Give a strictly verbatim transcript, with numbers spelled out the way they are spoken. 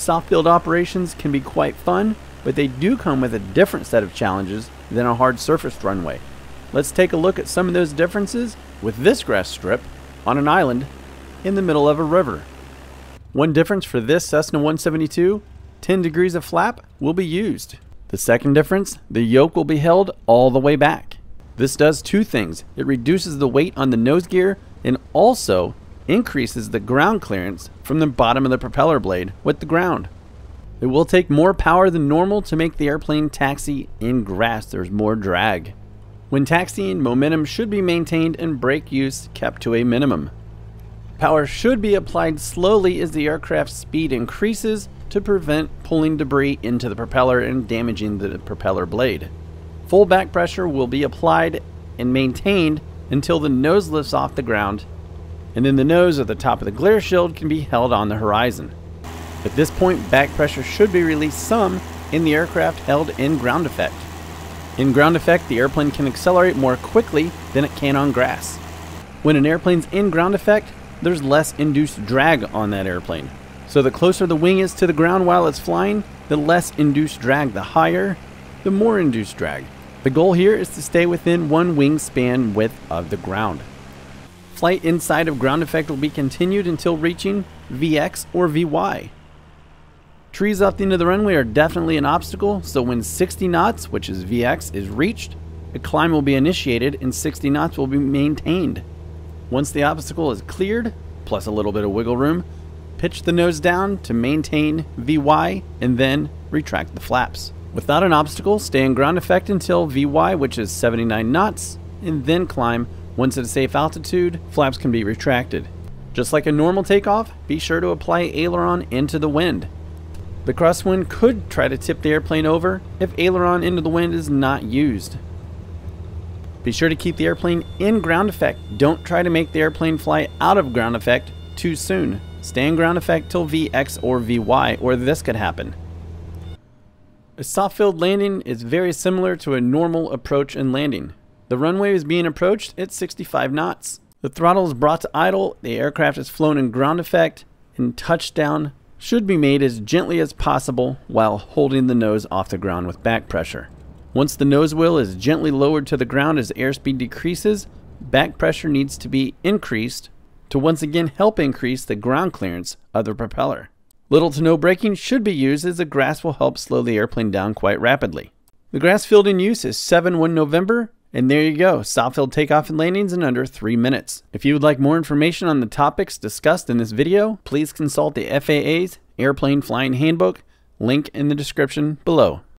Soft build operations can be quite fun, but they do come with a different set of challenges than a hard surfaced runway. Let's take a look at some of those differences with this grass strip on an island in the middle of a river. One difference for this Cessna one seventy-two, ten degrees of flap will be used. The second difference, the yoke will be held all the way back. This does two things. It reduces the weight on the nose gear and also increases the ground clearance from the bottom of the propeller blade with the ground. It will take more power than normal to make the airplane taxi in grass. There's more drag. When taxiing, momentum should be maintained and brake use kept to a minimum. Power should be applied slowly as the aircraft's speed increases to prevent pulling debris into the propeller and damaging the propeller blade. Full back pressure will be applied and maintained until the nose lifts off the ground, and then the nose at the top of the glare shield can be held on the horizon. At this point, back pressure should be released some and the aircraft held in ground effect. In ground effect, the airplane can accelerate more quickly than it can on grass. When an airplane's in ground effect, there's less induced drag on that airplane. So the closer the wing is to the ground while it's flying, the less induced drag, the higher, the more induced drag. The goal here is to stay within one wingspan width of the ground. Flight inside of ground effect will be continued until reaching V X or V Y. Trees off the end of the runway are definitely an obstacle, so when sixty knots, which is V X, is reached, a climb will be initiated and sixty knots will be maintained. Once the obstacle is cleared, plus a little bit of wiggle room, pitch the nose down to maintain V Y and then retract the flaps. Without an obstacle, stay in ground effect until V Y, which is seventy-nine knots, and then climb. Once at a safe altitude, flaps can be retracted. Just like a normal takeoff, be sure to apply aileron into the wind. The crosswind could try to tip the airplane over if aileron into the wind is not used. Be sure to keep the airplane in ground effect. Don't try to make the airplane fly out of ground effect too soon. Stay in ground effect till V X or V Y, or this could happen. A soft-filled landing is very similar to a normal approach and landing. The runway is being approached at sixty-five knots. The throttle is brought to idle, the aircraft is flown in ground effect, and touchdown should be made as gently as possible while holding the nose off the ground with back pressure. Once the nose wheel is gently lowered to the ground as airspeed decreases, back pressure needs to be increased to once again help increase the ground clearance of the propeller. Little to no braking should be used as the grass will help slow the airplane down quite rapidly. The grass field in use is seven one November, and there you go, soft filled takeoff and landings in under three minutes. If you would like more information on the topics discussed in this video, please consult the F A A's Airplane Flying Handbook, link in the description below.